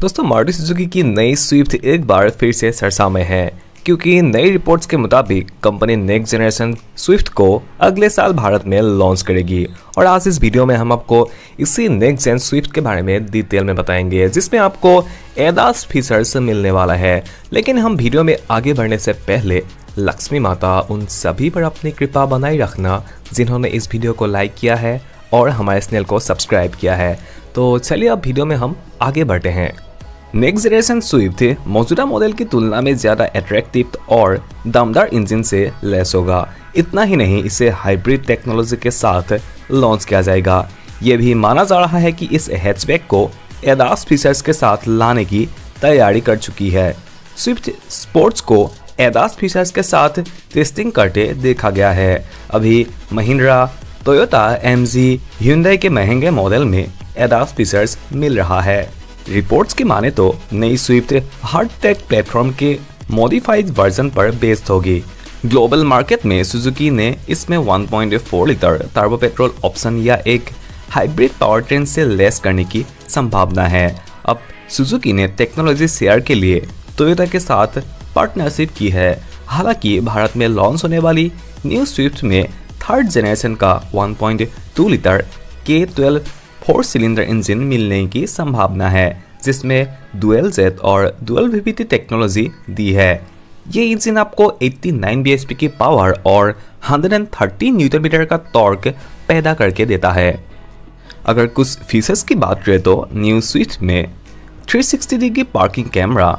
दोस्तों मारुति सुजुकी की नई स्विफ्ट एक बार फिर से चर्चा में है, क्योंकि नई रिपोर्ट्स के मुताबिक कंपनी नेक्स्ट जनरेशन स्विफ्ट को अगले साल भारत में लॉन्च करेगी। और आज इस वीडियो में हम आपको इसी नेक्स्ट जेन स्विफ्ट के बारे में डिटेल में बताएंगे, जिसमें आपको एडास फीचर्स मिलने वाला है। लेकिन हम वीडियो में आगे बढ़ने से पहले लक्ष्मी माता उन सभी पर अपनी कृपा बनाए रखना जिन्होंने इस वीडियो को लाइक किया है और हमारे चैनल को सब्सक्राइब किया है। तो चलिए अब वीडियो में हम आगे बढ़ते हैं। नेक्स्ट जनरेशन स्विफ्ट मौजूदा मॉडल की तुलना में ज़्यादा अट्रैक्टिव और दमदार इंजन से लैस होगा। इतना ही नहीं, इसे हाइब्रिड टेक्नोलॉजी के साथ लॉन्च किया जाएगा। ये भी माना जा रहा है कि इस हैचबैक को एडास फीचर्स के साथ लाने की तैयारी कर चुकी है। स्विफ्ट स्पोर्ट्स को एडास फीचर्स के साथ टेस्टिंग करते देखा गया है। अभी महिंद्रा, टोयोटा, MG, हुंडई के महंगे मॉडल में एडास फीचर्स मिल रहा है। रिपोर्ट्स की माने तो नई स्विफ्ट हार्ड टेक प्लेटफॉर्म के मॉडिफाइड वर्जन पर बेस्ड होगी। ग्लोबल मार्केट में सुजुकी ने इसमें 1.4 लीटर टर्बो पेट्रोल ऑप्शन या एक हाइब्रिड पावर ट्रेन से लैस करने की संभावना है। अब सुजुकी ने टेक्नोलॉजी शेयर के लिए टोयोटा के साथ पार्टनरशिप की है। हालांकि भारत में लॉन्च होने वाली न्यू स्विफ्ट में थर्ड जनरेशन का 1.2 लीटर K12 4 सिलेंडर इंजन मिलने की संभावना है, जिसमें डुअल जेट और डुअल वीबीटी टेक्नोलॉजी दी है। ये इंजन आपको 89 bhp की पावर और 130 न्यूटन मीटर का टॉर्क पैदा करके देता है। अगर कुछ फीचर्स की बात करें तो न्यू स्विफ्ट में 360 डिग्री पार्किंग कैमरा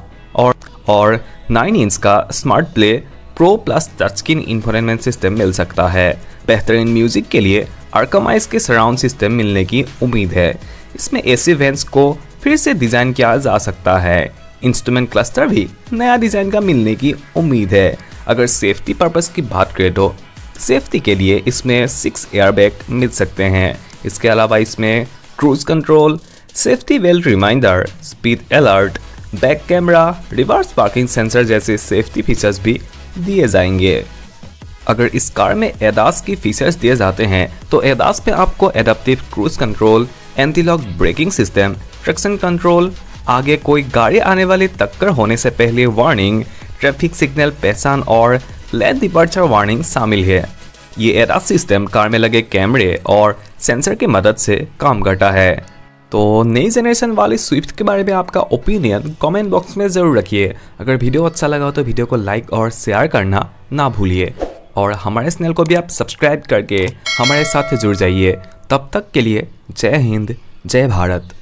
और 9 इंच का smart play pro plus touch screen infotainment system मिल सकता है। बेहतरीन म्यूजिक के लिए आर्कमाइज के सराउंड सिस्टम मिलने की उम्मीद है। इसमें एसी वेंट्स को फिर से डिज़ाइन किया जा सकता है। इंस्ट्रूमेंट क्लस्टर भी नया डिज़ाइन का मिलने की उम्मीद है। अगर सेफ्टी पर्पस की बात करें तो सेफ्टी के लिए इसमें 6 एयरबैग मिल सकते हैं। इसके अलावा इसमें cruise control, safety belt reminder, speed alert, back camera, reverse parking sensor जैसे सेफ्टी फीचर्स भी दिए जाएंगे। अगर इस कार में एडास की फीचर्स दिए जाते हैं तो एडास में आपको adaptive cruise control, antilock braking system, traction control, आगे कोई गाड़ी आने वाली टक्कर होने से पहले वार्निंग, ट्रैफिक सिग्नल पहचान और लेट डिपार्चर वार्निंग शामिल है। ये एडास सिस्टम कार में लगे कैमरे और सेंसर की मदद से काम करता है। तो नई जनरेशन वाली स्विफ्ट के बारे में आपका ओपिनियन कमेंट बॉक्स में ज़रूर रखिए। अगर वीडियो अच्छा लगा तो वीडियो को लाइक और शेयर करना ना भूलिए और हमारे चैनल को भी आप सब्सक्राइब करके हमारे साथ जुड़ जाइए। तब तक के लिए जय हिंद, जय भारत।